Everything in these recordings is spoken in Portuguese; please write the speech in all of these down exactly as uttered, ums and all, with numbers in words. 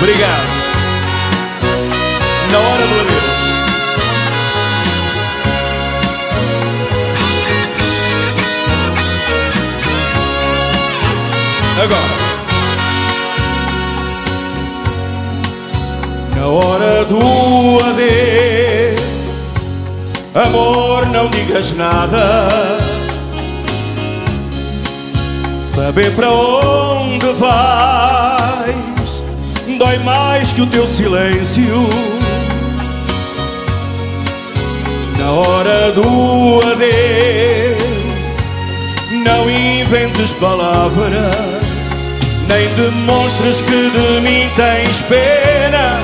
Obrigado. Na hora do adeus. Agora. Na hora do adeus, amor, não digas nada. Saber para onde vais dói mais que o teu silêncio. Na hora do adeus, não inventes palavras, nem demonstres que de mim tens pena.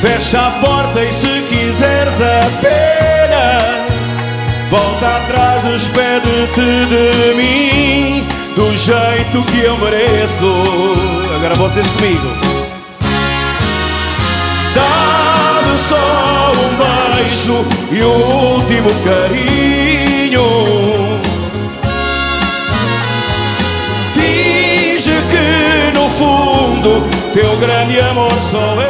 Fecha a porta e se quiseres a pena, volta atrás, despede-te de mim do jeito que eu mereço. Agora vocês comigo. Dá-me só um beijo e o último carinho. Finge que no fundo teu grande amor sou eu.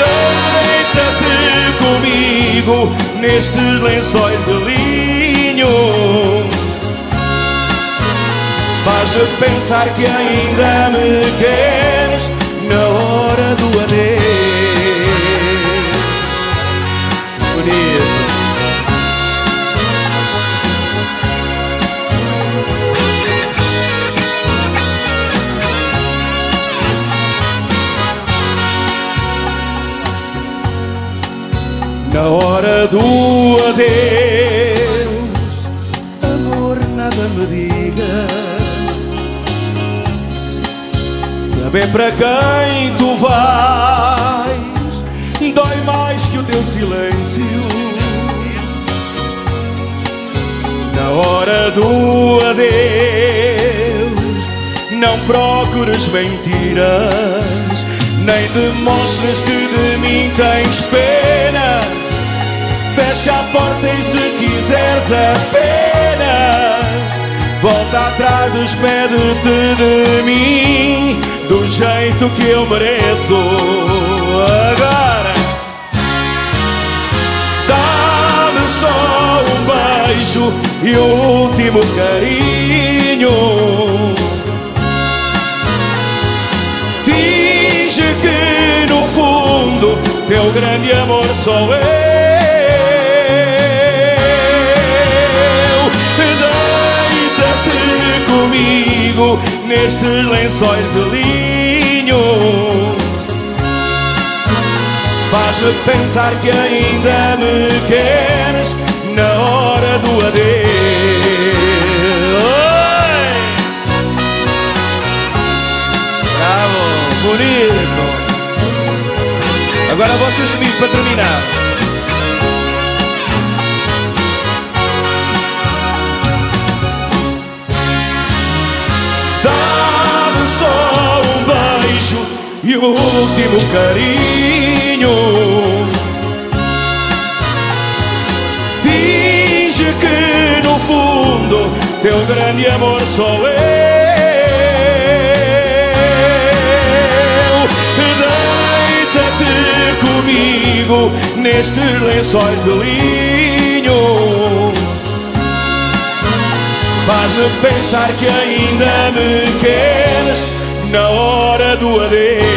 Deita-te comigo nestes lençóis de linho. Faz-me pensar que ainda me queres na hora do adeus. Bonito. Na hora do adeus, amor, nada me diga. Saber para quem tu vais dói mais que o teu silêncio. Na hora do adeus, não procures mentiras, nem demonstres que de mim tens pena. Fecha a porta e se quiseres a pena, volta atrás, despede-te de mim do jeito que eu mereço. Agora. Dá-me só um beijo e o último carinho. Finge que no fundo teu grande amor sou eu. Deita-te comigo nestes lençóis de linho. Faz-me pensar que ainda me queres na hora do adeus. Oi! Bravo, bonito. Agora vocês comigo para terminar. Dá-me só um beijo e o último carinho. Finge que no fundo teu grande amor sou eu. Deita-te comigo nestes lençóis de linho. Faz-me pensar que ainda me queres na hora do adeus.